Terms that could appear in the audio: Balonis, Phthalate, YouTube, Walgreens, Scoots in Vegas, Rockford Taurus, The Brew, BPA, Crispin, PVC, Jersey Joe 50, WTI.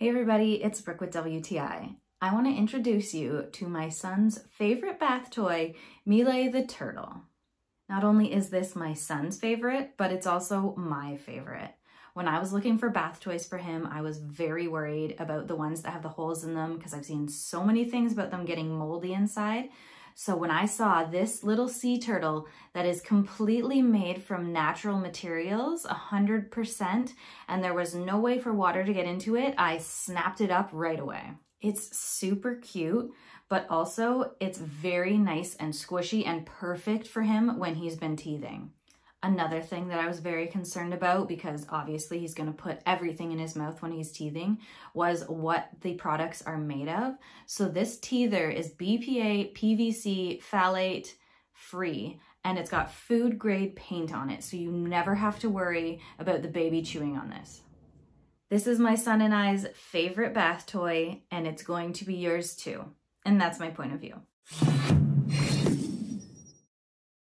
Hey everybody, it's Brooke with WTI. I want to introduce you to my son's favorite bath toy, Melee the Turtle. Not only is this my son's favorite, but it's also my favorite. When I was looking for bath toys for him, I was very worried about the ones that have the holes in them because I've seen so many things about them getting moldy inside. So when I saw this little sea turtle that is completely made from natural materials, 100%, and there was no way for water to get into it, I snapped it up right away. It's super cute, but also it's very nice and squishy and perfect for him when he's been teething. Another thing that I was very concerned about, because obviously he's going to put everything in his mouth when he's teething, was what the products are made of. So this teether is BPA, PVC, phthalate free, and it's got food grade paint on it. So you never have to worry about the baby chewing on this. This is my son and I's favorite bath toy, and it's going to be yours too. And that's my point of view.